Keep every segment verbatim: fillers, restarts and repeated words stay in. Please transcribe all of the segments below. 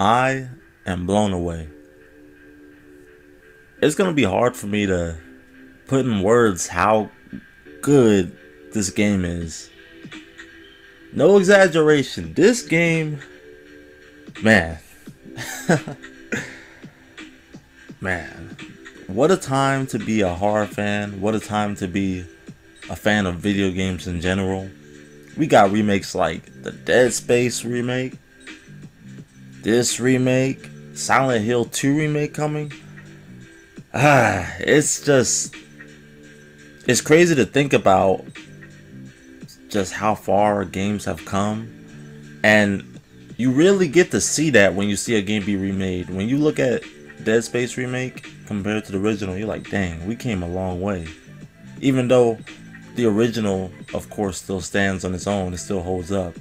I am blown away. It's gonna be hard for me to put in words how good this game is. No exaggeration, this game, man. Man, what a time to be a horror fan. What a time to be a fan of video games in general. We got remakes like the Dead Space remake, this remake, Silent Hill two remake coming. Ah, it's just, it's crazy to think about just how far games have come, and you really get to see that when you see a game be remade. When you look at Dead Space remake compared to the original, you're like, dang, we came a long way. Even though the original, of course, still stands on its own, it still holds up.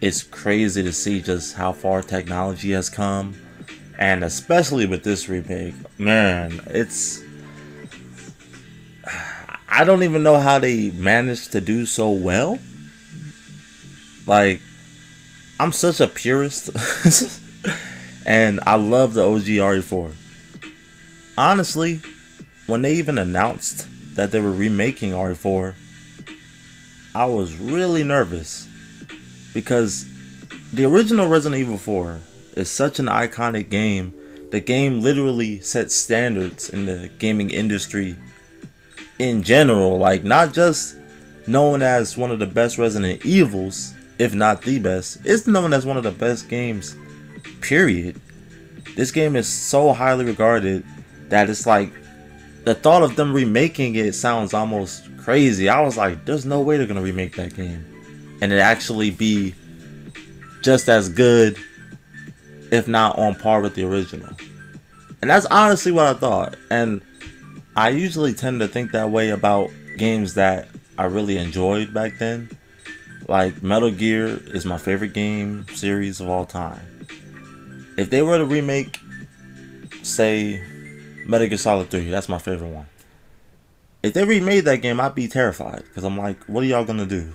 It's crazy to see just how far technology has come, and especially with this remake, man, it's, I don't even know how they managed to do so well. Like, I'm such a purist. And I love the O G R E four. Honestly, when they even announced that they were remaking R E four, I was really nervous, because the original Resident Evil four is such an iconic game. The game literally set standards in the gaming industry in general, like not just known as one of the best Resident Evils, if not the best, it's known as one of the best games, period. This game is so highly regarded that it's like the thought of them remaking it sounds almost crazy. I was like, there's no way they're gonna remake that game and it actually be just as good, if not on par with the original. And that's honestly what I thought, and I usually tend to think that way about games that I really enjoyed back then. Like Metal Gear is my favorite game series of all time. If they were to remake, say, Metal Gear Solid three, that's my favorite one. If they remade that game, I'd be terrified, because I'm like, what are y'all gonna do?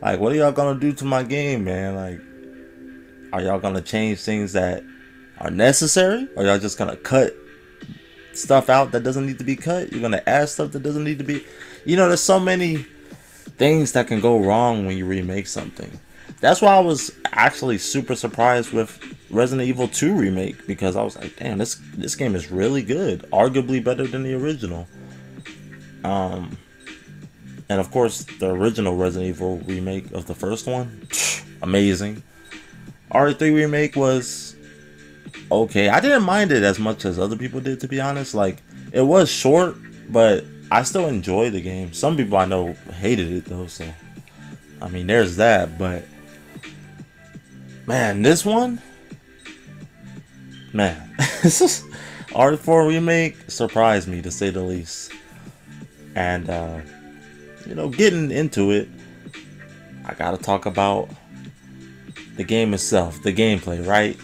Like, what are y'all gonna do to my game, man? Like, are y'all gonna change things that are necessary? Or y'all just gonna cut stuff out that doesn't need to be cut? You're gonna add stuff that doesn't need to be... You know, there's so many things that can go wrong when you remake something. That's why I was actually super surprised with Resident Evil two remake, because I was like, damn, this this game is really good, arguably better than the original. Um, and of course, the original Resident Evil remake of the first one, amazing. R E three remake was okay. I didn't mind it as much as other people did, to be honest. Like, it was short, but I still enjoyed the game. Some people I know hated it though, so I mean, there's that, but. Man, this one, man, R E four remake surprised me, to say the least. And, uh, you know, getting into it, I gotta talk about the game itself, the gameplay, right?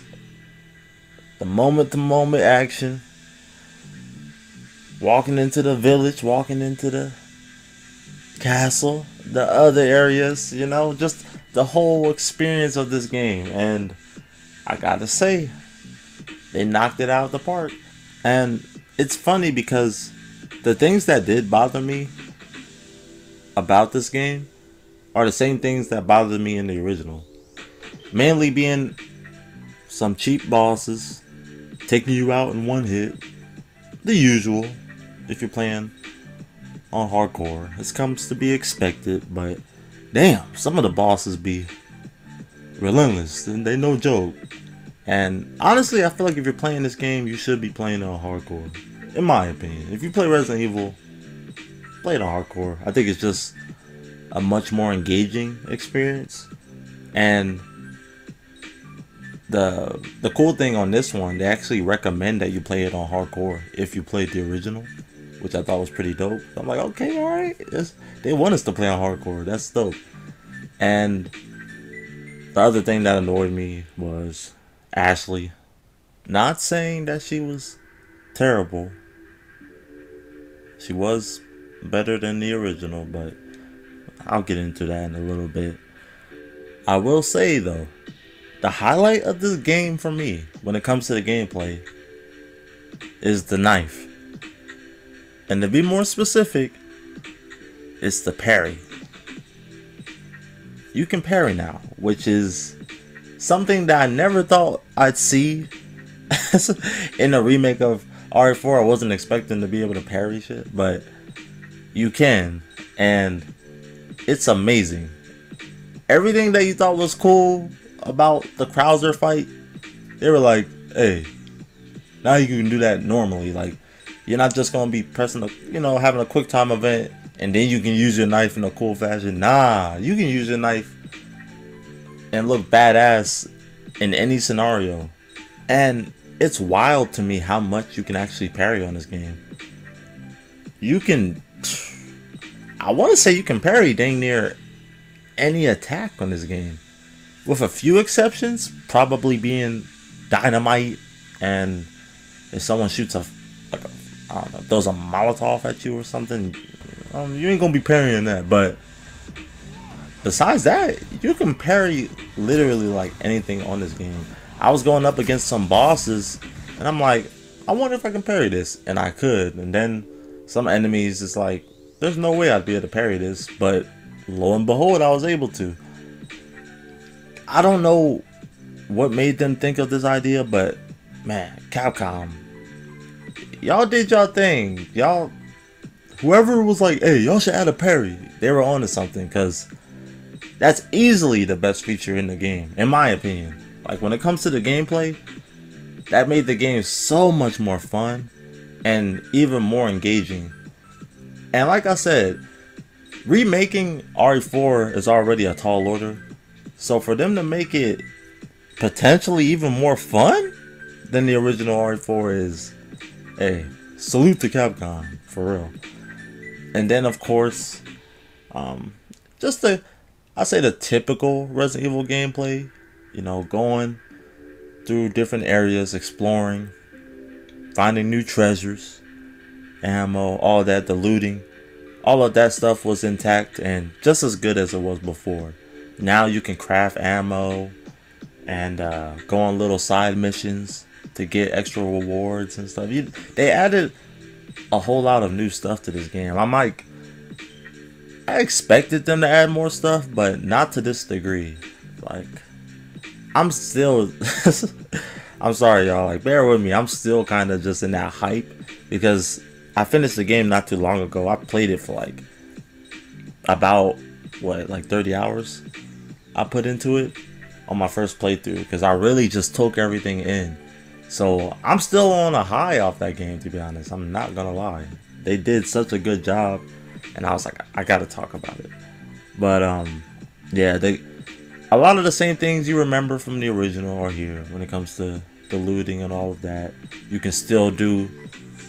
The moment-to-moment action, walking into the village, walking into the castle, the other areas, you know, just the whole experience of this game. And I gotta say, they knocked it out of the park. And it's funny, because the things that did bother me about this game are the same things that bothered me in the original. Mainly being some cheap bosses taking you out in one hit, the usual if you're playing on hardcore. This comes to be expected, but damn, some of the bosses be relentless, and they no joke. And honestly, I feel like if you're playing this game, you should be playing it on hardcore, in my opinion. If you play Resident Evil, play it on hardcore. I think it's just a much more engaging experience. And the the cool thing on this one, they actually recommend that you play it on hardcore if you played the original, which I thought was pretty dope. I'm like, okay, alright. They want us to play on hardcore. That's dope. And the other thing that annoyed me was Ashley. Not saying that she was terrible. She was better than the original, but I'll get into that in a little bit. I will say, though, The highlight of this game for me, when it comes to the gameplay, is the knife. And to be more specific, it's the parry. You can parry now, which is something that I never thought I'd see in a remake of R E four. I wasn't expecting to be able to parry shit, but you can, and it's amazing. Everything that you thought was cool about the Krauser fight, they were like, hey, now you can do that normally. Like, you're not just gonna be pressing the, you know, having a quick time event and then you can use your knife in a cool fashion. Nah, you can use your knife and look badass in any scenario. And it's wild to me how much you can actually parry on this game. You can, I want to say you can parry dang near any attack on this game, with a few exceptions, probably being dynamite, and if someone shoots a, like a, I don't know, throws a Molotov at you or something, um, you ain't gonna be parrying that. But besides that, you can parry literally like anything on this game. I was going up against some bosses, and I'm like, I wonder if I can parry this, and I could. And then some enemies is like, there's no way I'd be able to parry this, but lo and behold, I was able to. I don't know what made them think of this idea, but man, Capcom, y'all did y'all thing. Y'all, whoever was like, hey, y'all should add a parry, they were onto something, because that's easily the best feature in the game, in my opinion. Like, when it comes to the gameplay, that made the game so much more fun and even more engaging. And like I said, remaking R E four is already a tall order, so for them to make it potentially even more fun than the original R E four is, hey, salute to Capcom, for real. And then, of course, um, just the, I say the typical Resident Evil gameplay. You know, going through different areas, exploring, finding new treasures, ammo, all that, the looting, all of that stuff was intact and just as good as it was before. Now you can craft ammo and uh, go on little side missions to get extra rewards and stuff. You, they added a whole lot of new stuff to this game. I'm like, I expected them to add more stuff, but not to this degree. Like, I'm still, I'm sorry y'all, like, bear with me, I'm still kind of just in that hype, because I finished the game not too long ago. I played it for like, about, what, like thirty hours I put into it on my first playthrough, because I really just took everything in. So I'm still on a high off that game, to be honest, I'm not gonna lie. They did such a good job, and I was like, I gotta talk about it. But um, yeah, they, a lot of the same things you remember from the original are here when it comes to the looting and all of that. You can still do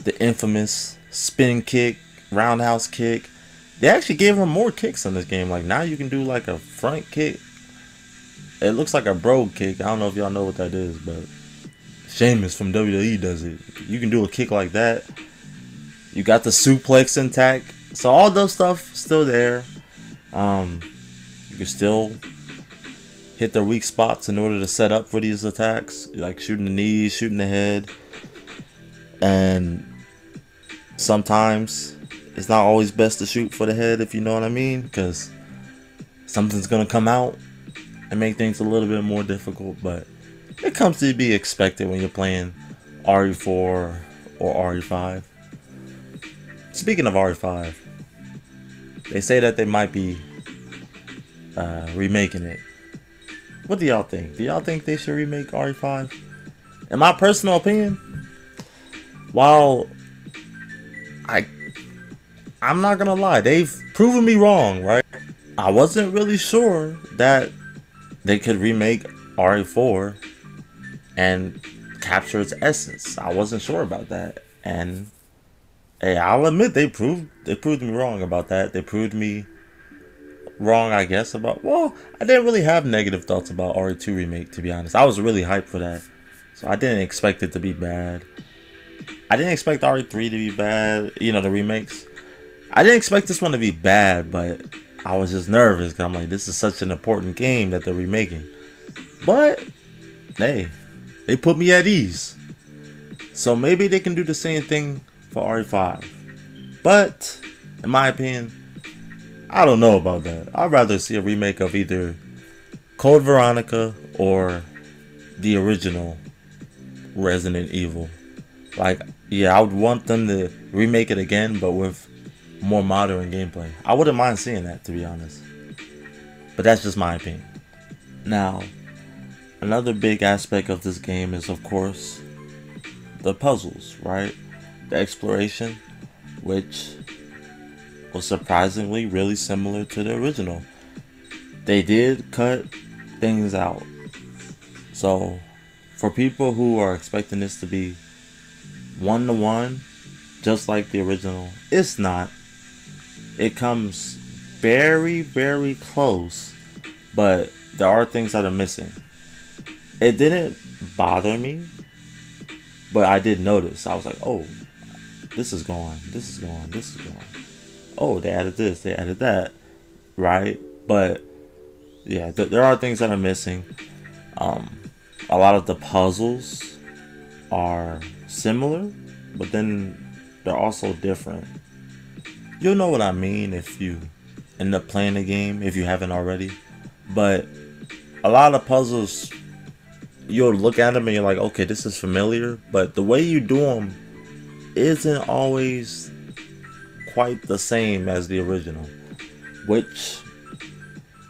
the infamous spin kick, roundhouse kick. They actually gave him more kicks in this game. Like, now you can do like a front kick. It looks like a bro kick. I don't know if y'all know what that is, but Sheamus from W W E does it. You can do a kick like that. You got the suplex intact. So all those stuff still there. Um, you can still hit their weak spots in order to set up for these attacks, like shooting the knees, shooting the head, and sometimes it's not always best to shoot for the head, if you know what I mean, because something's gonna come out and make things a little bit more difficult. But it comes to be expected when you're playing R E four or R E five. Speaking of R E five, they say that they might be uh, remaking it. What do y'all think? Do y'all think they should remake R E five? In my personal opinion, while I, I'm not gonna lie, they've proven me wrong, right? I wasn't really sure that they could remake R E four and capture its essence. I wasn't sure about that, and hey, I'll admit they proved they proved me wrong about that. They proved me wrong, I guess, about, well, I didn't really have negative thoughts about R E two remake, to be honest. I was really hyped for that, so I didn't expect it to be bad. I didn't expect R E three to be bad, you know, the remakes. I didn't expect this one to be bad, but I was just nervous because I'm like, this is such an important game that they're remaking. But Hey, they put me at ease. So maybe they can do the same thing for R E five. But, in my opinion, I don't know about that. I'd rather see a remake of either Code Veronica or the original Resident Evil. Like, yeah, I would want them to remake it again, but with more modern gameplay. I wouldn't mind seeing that, to be honest. But that's just my opinion. Now, another big aspect of this game is, of course, the puzzles, right? The exploration, which was surprisingly really similar to the original. They did cut things out. So, for people who are expecting this to be one-to-one, just like the original, it's not. It comes very, very close, but there are things that are missing. It didn't bother me, but I did notice. I was like, oh, this is gone, this is gone, this is gone. Oh, they added this, they added that, right? But yeah, th there are things that are missing. Um, a lot of the puzzles are similar, but then they're also different. You'll know what I mean if you end up playing the game, if you haven't already. But a lot of puzzles, you'll look at them and you're like, okay, this is familiar, but the way you do them isn't always quite the same as the original, which,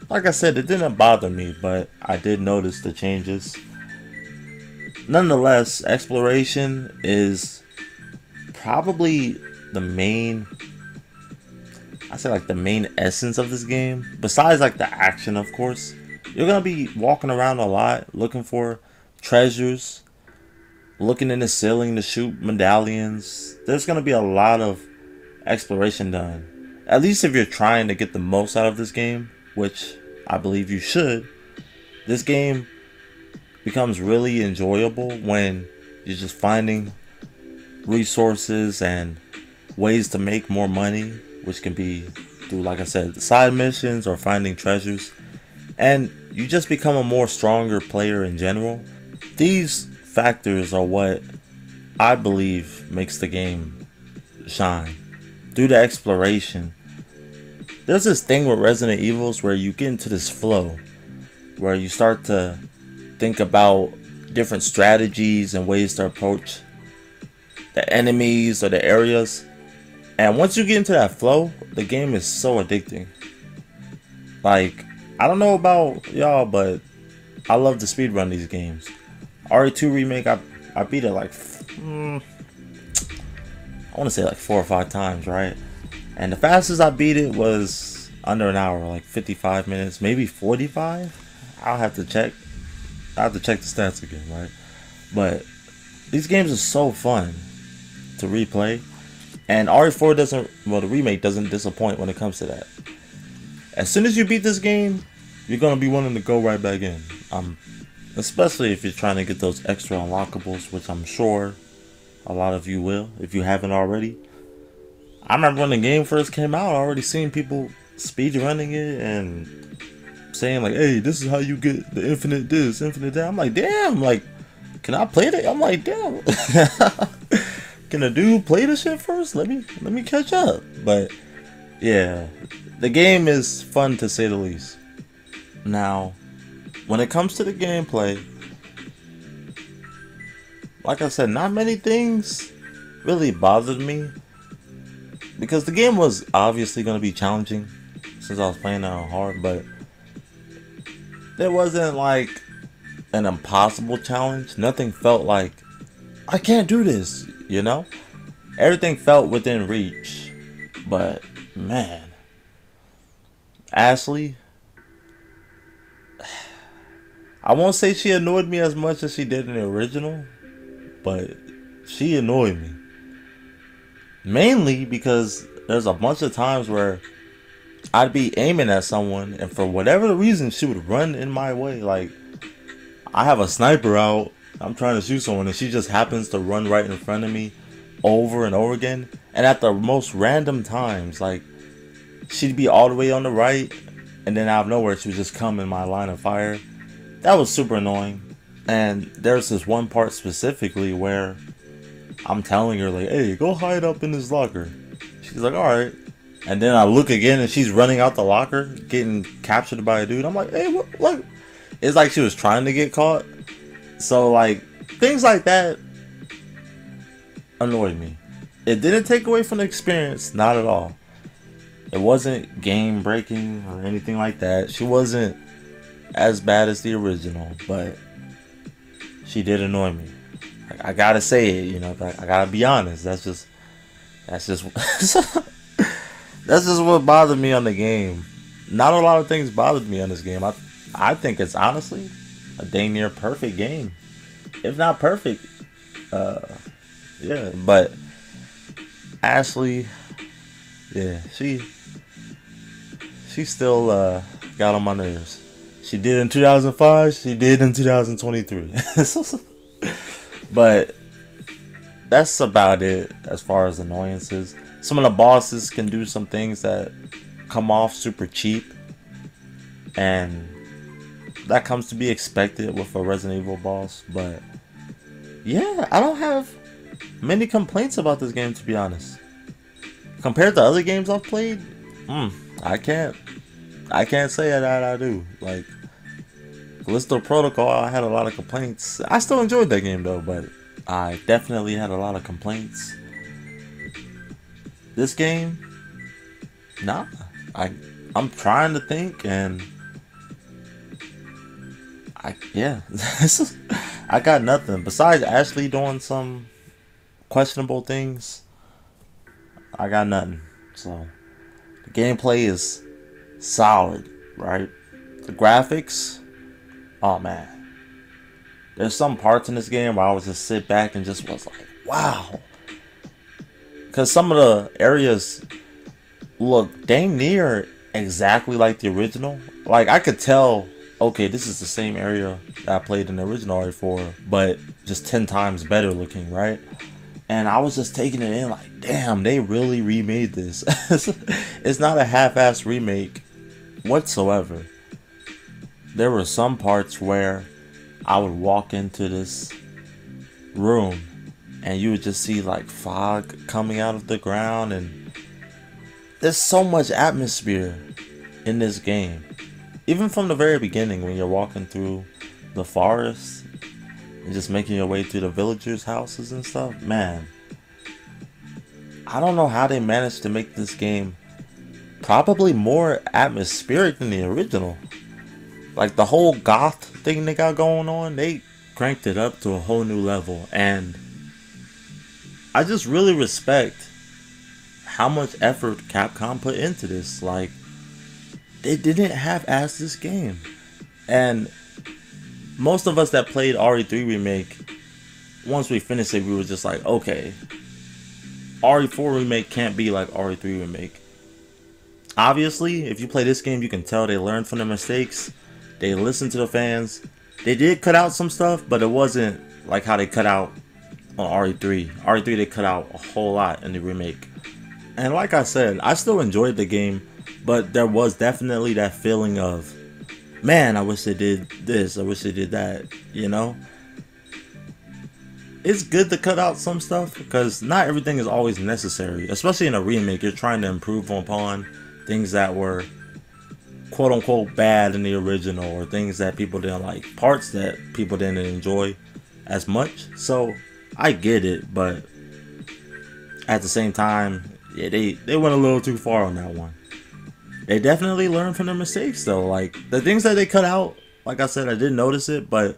like I said, it didn't bother me, but I did notice the changes. Nonetheless, exploration is probably the main, I say like the main essence of this game, besides like the action, of course. You're gonna be walking around a lot, looking for treasures, looking in the ceiling to shoot medallions. There's gonna be a lot of exploration done, at least if you're trying to get the most out of this game, which I believe you should. This game becomes really enjoyable when you're just finding resources and ways to make more money, which can be through, like I said, side missions or finding treasures. And you just become a more stronger player in general. These factors are what I believe makes the game shine. Through the exploration, there's this thing with Resident Evils where you get into this flow, where you start to think about different strategies and ways to approach the enemies or the areas. And once you get into that flow, the game is so addicting. Like, I don't know about y'all, but I love to speedrun these games. R E two Remake, I, I beat it like, mm, I want to say like four or five times, right? And the fastest I beat it was under an hour, like fifty-five minutes, maybe forty-five. I'll have to check. I'll have to check the stats again, right? But these games are so fun to replay. And R E four doesn't, well, the remake doesn't disappoint when it comes to that. As soon as you beat this game, you're going to be wanting to go right back in. Um, especially if you're trying to get those extra unlockables, which I'm sure a lot of you will, if you haven't already. I remember when the game first came out, I already seen people speedrunning it and saying like, hey, this is how you get the infinite this, infinite that. I'm like, damn, like, can I play that? I'm like, damn. Can a dude play this shit first? Let me, let me catch up. But yeah, the game is fun to say the least. Now, when it comes to the gameplay, like I said, not many things really bothered me, because the game was obviously going to be challenging since I was playing it on hard, but there wasn't like an impossible challenge. Nothing felt like, I can't do this, you know? Everything felt within reach, but man, Ashley, I won't say she annoyed me as much as she did in the original, but she annoyed me. Mainly because there's a bunch of times where I'd be aiming at someone and for whatever reason she would run in my way. Like, I have a sniper out, I'm trying to shoot someone, and she just happens to run right in front of me over and over again. And at the most random times, like, she'd be all the way on the right, and then out of nowhere, she would just come in my line of fire. That was super annoying. And there's this one part specifically where I'm telling her, like, hey, go hide up in this locker. She's like, alright. And then I look again and she's running out the locker, getting captured by a dude. I'm like, hey, what? What? It's like she was trying to get caught. So, like, things like that annoyed me. It didn't take away from the experience, not at all. It wasn't game breaking or anything like that. She wasn't as bad as the original, but she did annoy me. I, I gotta say it, you know. I, I gotta be honest. That's just, that's just, that's just what bothered me on the game. Not a lot of things bothered me on this game. I, I think it's honestly a dang near perfect game, if not perfect. Uh, yeah, but Ashley, yeah, she, she still uh, got on my nerves. She did in two thousand five. She did in two thousand twenty-three. But that's about it as far as annoyances. Some of the bosses can do some things that come off super cheap, and that comes to be expected with a Resident Evil boss. But yeah, I don't have many complaints about this game, to be honest. Compared to other games I've played, mm, I can't I can't say that I do. Like Callisto Protocol, I had a lot of complaints. I still enjoyed that game though, but I definitely had a lot of complaints. This game, nah. I I'm trying to think, and I yeah, I got nothing besides Ashley doing some questionable things. I got nothing. So the gameplay is solid, right? The graphics, oh man. There's some parts in this game where I was just sit back and just was like, wow. Because some of the areas look dang near exactly like the original. Like I could tell, okay, this is the same area that I played in the original R four, but just ten times better looking, right? And I was just taking it in like, damn, they really remade this. It's not a half-assed remake whatsoever. There were some parts where I would walk into this room and you would just see like fog coming out of the ground, and there's so much atmosphere in this game. Even from the very beginning when you're walking through the forest and just making your way through the villagers' houses and stuff. Man, I don't know how they managed to make this game probably more atmospheric than the original. Like the whole goth thing they got going on, they cranked it up to a whole new level, and I just really respect how much effort Capcom put into this. Like, they didn't half-ass this game, and most of us that played R E three Remake, once we finished it, we were just like, okay, R E four Remake can't be like R E three Remake. Obviously, if you play this game, you can tell they learned from their mistakes. They listened to the fans. They did cut out some stuff, but it wasn't like how they cut out on R E three. R E three, they cut out a whole lot in the remake. And like I said, I still enjoyed the game, but there was definitely that feeling of, man, I wish they did this, I wish they did that, you know? It's good to cut out some stuff, because not everything is always necessary. Especially in a remake, you're trying to improve upon things that were quote-unquote bad in the original, or things that people didn't like, parts that people didn't enjoy as much. So I get it, but at the same time, yeah, they, they went a little too far on that one. They definitely learned from their mistakes though. Like the things that they cut out, like I said, I didn't notice it, but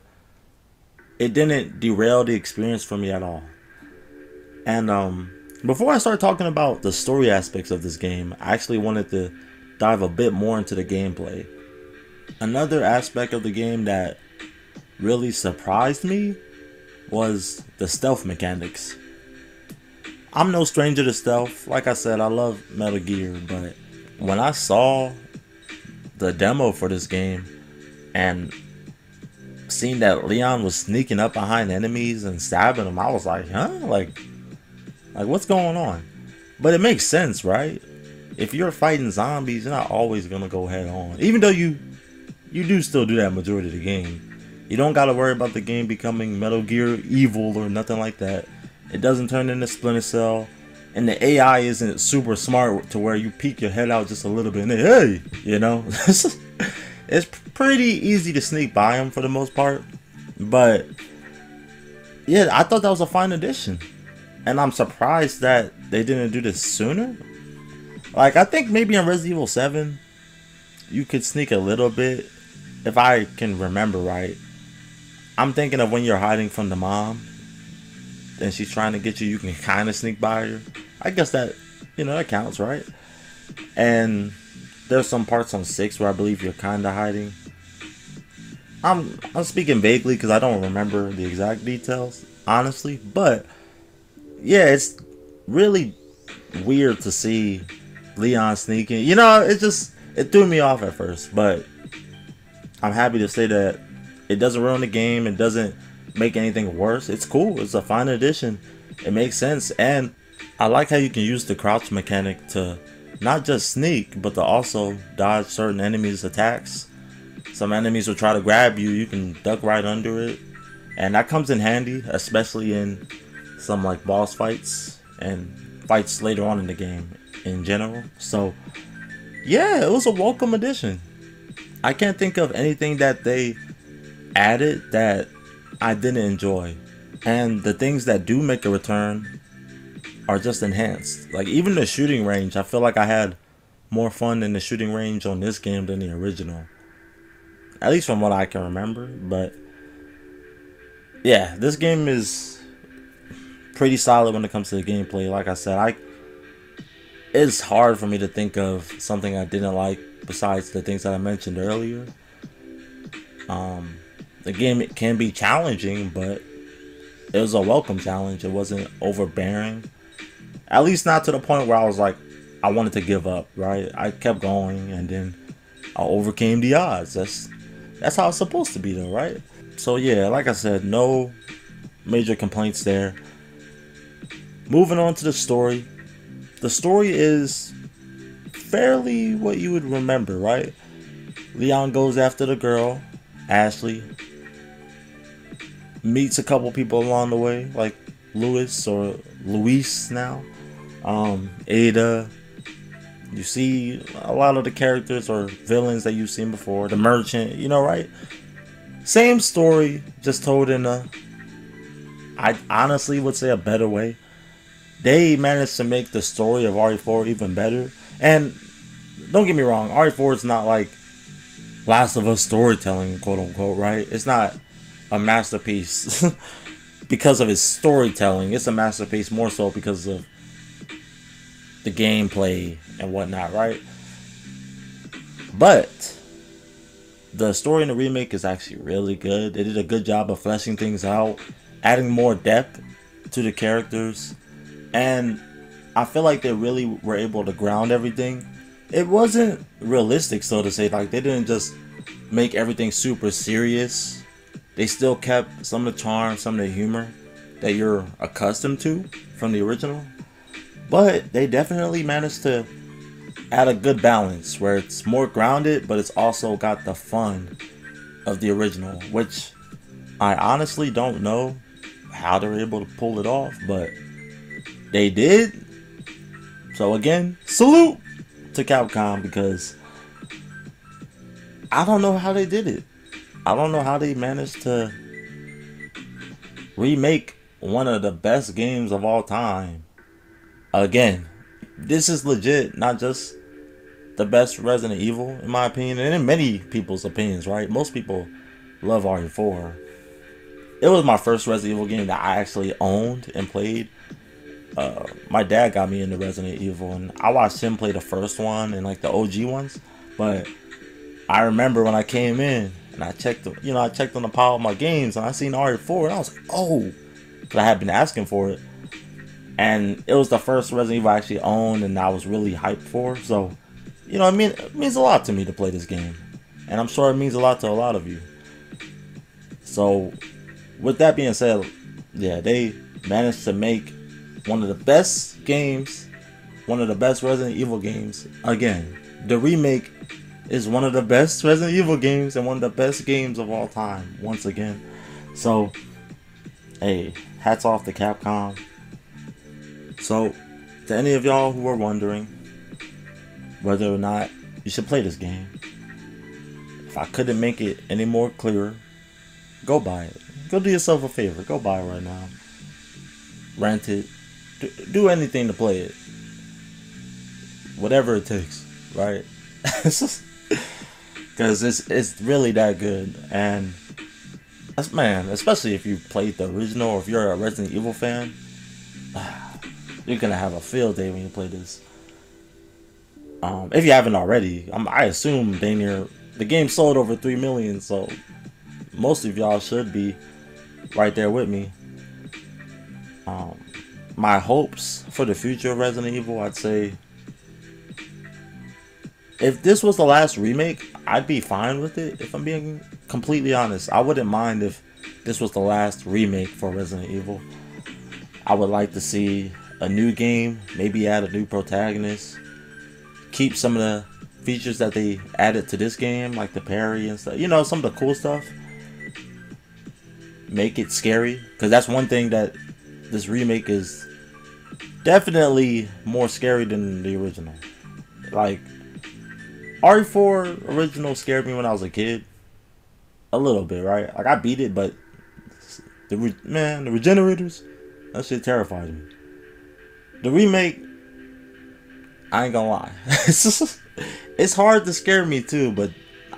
it didn't derail the experience for me at all. And um, before I start talking about the story aspects of this game, I actually wanted to dive a bit more into the gameplay. Another aspect of the game that really surprised me was the stealth mechanics. I'm no stranger to stealth. Like I said, I love Metal Gear, but when I saw the demo for this game and seen that Leon was sneaking up behind enemies and stabbing them, I was like, huh? Like, like what's going on? But it makes sense, right? If you're fighting zombies, you're not always going to go head on. Even though you you do still do that majority of the game. You don't gotta worry about the game becoming Metal Gear Evil or nothing like that. It doesn't turn into Splinter Cell, and the A I isn't super smart to where you peek your head out just a little bit and then, hey, you know. It's pretty easy to sneak by them for the most part, but yeah, I thought that was a fine addition, and I'm surprised that they didn't do this sooner. Like, I think maybe in Resident Evil seven, you could sneak a little bit, if I can remember right. I'm thinking of when you're hiding from the mom, and she's trying to get you, you can kind of sneak by her. I guess that, you know, that counts, right? And there's some parts on six where I believe you're kind of hiding. I'm I'm speaking vaguely because I don't remember the exact details, honestly. But yeah, it's really weird to see Leon sneaking. You know, it just it threw me off at first, but I'm happy to say that it doesn't ruin the game. It doesn't make anything worse. It's cool. It's a fine addition. It makes sense, and I like how you can use the crouch mechanic to not just sneak, but to also dodge certain enemies' attacks. Some enemies will try to grab you, you can duck right under it, and that comes in handy, especially in some like boss fights and fights later on in the game in general. So yeah, it was a welcome addition. I can't think of anything that they added that I didn't enjoy, and the things that do make a return are just enhanced. Like, even the shooting range, I feel like I had more fun in the shooting range on this game than the original, at least from what I can remember. But yeah, this game is pretty solid when it comes to the gameplay. Like I said, I it's hard for me to think of something I didn't like besides the things that I mentioned earlier. Um, the game it can be challenging, but it was a welcome challenge. It wasn't overbearing, at least not to the point where I was like, I wanted to give up, right? I kept going, and then I overcame the odds. That's that's how it's supposed to be though, right? So yeah, like I said, no major complaints there. Moving on to the story. The story is fairly what you would remember, right? Leon goes after the girl, Ashley. Meets a couple people along the way, like Luis or Luis now, um, Ada. You see a lot of the characters or villains that you've seen before. The merchant, you know, right? Same story, just told in a, I honestly would say, a better way. They managed to make the story of R E four even better. And don't get me wrong, R E four is not like Last of Us storytelling, quote unquote, right? It's not a masterpiece because of its storytelling. It's a masterpiece more so because of the gameplay and whatnot, right? But the story in the remake is actually really good. They did a good job of fleshing things out, adding more depth to the characters, and I feel like they really were able to ground everything. It wasn't realistic, so to say. Like, they didn't just make everything super serious. They still kept some of the charm, some of the humor that you're accustomed to from the original. But they definitely managed to add a good balance where it's more grounded, but it's also got the fun of the original, which I honestly don't know how they were able to pull it off, but they did. So again, salute to Capcom, because I don't know how they did it. I don't know how they managed to remake one of the best games of all time. Again, this is legit not just the best Resident Evil, in my opinion, and in many people's opinions, right? Most people love R E four. It was my first Resident Evil game that I actually owned and played. Uh, my dad got me into Resident Evil, and I watched him play the first one and like the O G ones. But I remember when I came in, and I checked, the, you know, I checked on the pile of my games, and I seen R E four, and I was like, oh, because I had been asking for it, and it was the first Resident Evil I actually owned, and I was really hyped for. So, you know, I mean, it means a lot to me to play this game, and I'm sure it means a lot to a lot of you. So, with that being said, yeah, they managed to make one of the best games, one of the best Resident Evil games. Again, the remake is one of the best Resident Evil games and one of the best games of all time, once again. So, hey, hats off to Capcom. So, to any of y'all who are wondering whether or not you should play this game, if I couldn't make it any more clearer, go buy it. Go do yourself a favor. Go buy it right now. Rent it. Do, do anything to play it. Whatever it takes, right? Because it's, it's really that good. And, that's, man, especially if you played the original or if you're a Resident Evil fan, you're going to have a field day when you play this. Um, if you haven't already, I'm, I assume they near, the game sold over three million, so most of y'all should be right there with me. Um, my hopes for the future of Resident Evil, I'd say, if this was the last remake, I'd be fine with it, if I'm being completely honest. I wouldn't mind if this was the last remake for Resident Evil. I would like to see a new game, maybe add a new protagonist, keep some of the features that they added to this game, like the parry and stuff, you know, some of the cool stuff. Make it scary, because that's one thing that this remake is definitely more scary than the original. Like, R E four original scared me when I was a kid, a little bit, right? Like, I beat it, but the man, the regenerators, that shit terrified me. The remake, I ain't gonna lie, it's just, it's hard to scare me too, but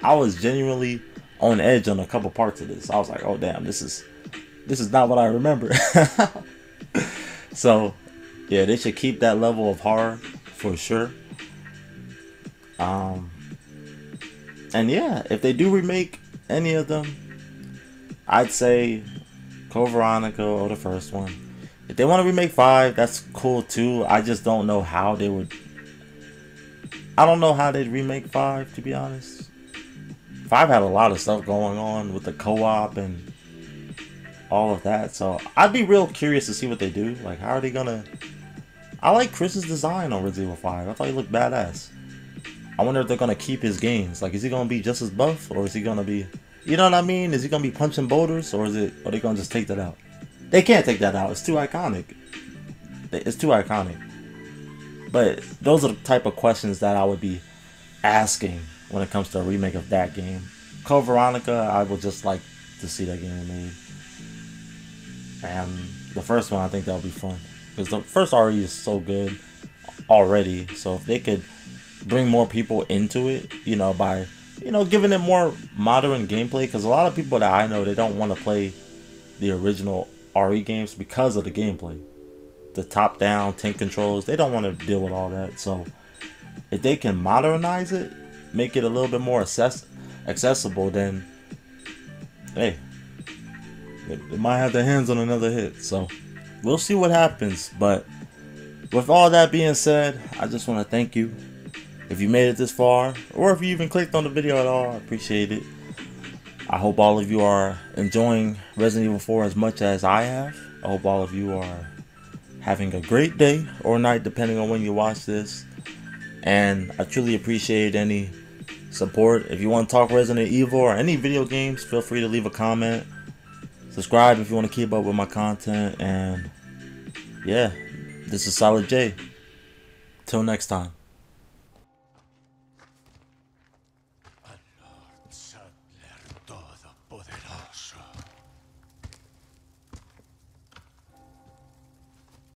I was genuinely on edge on a couple parts of this. I was like, oh damn, this is this is not what I remember. So yeah, they should keep that level of horror for sure. Um, and yeah, if they do remake any of them, I'd say Code Veronica or the first one. If they want to remake five, that's cool too. I just don't know how they would. I don't know how they'd remake five, to be honest. five had a lot of stuff going on with the co-op and all of that, so I'd be real curious to see what they do. Like, how are they gonna? I like Chris's design on Resident Evil five. I thought he looked badass. I wonder if they're gonna keep his gains. Like, is he gonna be just as buff, or is he gonna be, you know what I mean? Is he gonna be punching boulders, or is it? Are they gonna just take that out? They can't take that out. It's too iconic. It's too iconic. But those are the type of questions that I would be asking when it comes to a remake of that game. Code Veronica, I would just like to see that game made. And the first one, I think that would be fun, because the first R E is so good already. So if they could bring more people into it, you know, by, you know, giving it more modern gameplay, because a lot of people that I know, they don't want to play the original R E games because of the gameplay, the top down tank controls. They don't want to deal with all that. So if they can modernize it, make it a little bit more access accessible, then hey, they, they might have their hands on another hit. So we'll see what happens. But with all that being said, I just want to thank you. If you made it this far, or if you even clicked on the video at all, I appreciate it. I hope all of you are enjoying Resident Evil four as much as I have. I hope all of you are having a great day or night, depending on when you watch this. And I truly appreciate any support. If you want to talk Resident Evil or any video games, feel free to leave a comment. Subscribe if you want to keep up with my content. And yeah, this is Solid J. Till next time.